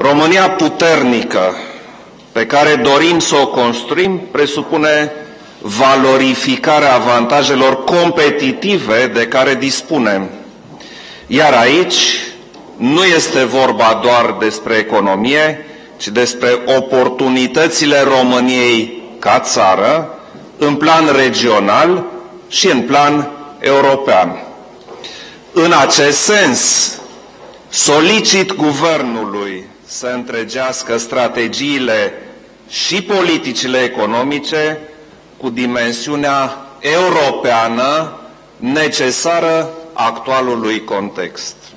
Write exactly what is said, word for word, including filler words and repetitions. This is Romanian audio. România puternică pe care dorim să o construim presupune valorificarea avantajelor competitive de care dispunem. Iar aici nu este vorba doar despre economie, ci despre oportunitățile României ca țară în plan regional și în plan european. În acest sens, solicit guvernului să întregească strategiile și politicile economice cu dimensiunea europeană necesară actualului context.